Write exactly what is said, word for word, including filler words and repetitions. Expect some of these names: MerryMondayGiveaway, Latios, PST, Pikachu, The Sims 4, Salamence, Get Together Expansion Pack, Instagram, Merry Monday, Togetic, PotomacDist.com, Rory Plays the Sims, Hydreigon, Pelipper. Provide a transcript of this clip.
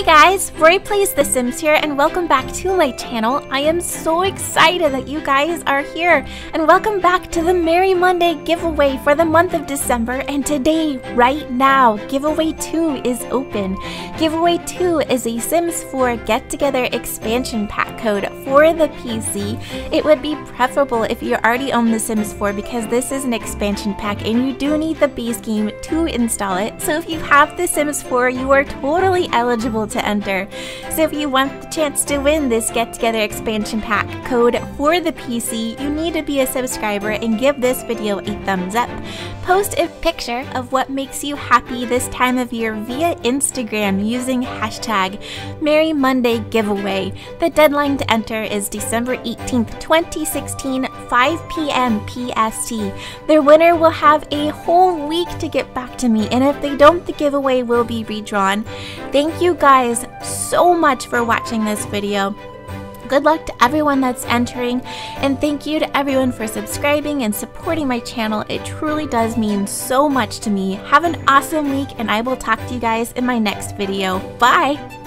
Hey guys, Rory Plays the Sims here and welcome back to my channel. I am so excited that you guys are here and welcome back to the Merry Monday giveaway for the month of December. And today, right now, giveaway two is open. Giveaway two is a Sims four Get Together Expansion Pack code for the P C. It would be preferable if you already own the Sims four because this is an expansion pack and you do need the base game to install it. So if you have the Sims four, you are totally eligible to enter. So if you want the chance to win this Get Together Expansion Pack code for the P C, you need to be a subscriber and give this video a thumbs up. Post a picture of what makes you happy this time of year via Instagram using hashtag MerryMondayGiveaway. The deadline to enter is December eighteenth, twenty sixteen, five p m P S T. Their winner will have a whole week to get back to me, and if they don't, the giveaway will be redrawn. Thank you guys guys so much for watching this video. Good luck to everyone that's entering, and thank you to everyone for subscribing and supporting my channel. It truly does mean so much to me. Have an awesome week, and I will talk to you guys in my next video. Bye!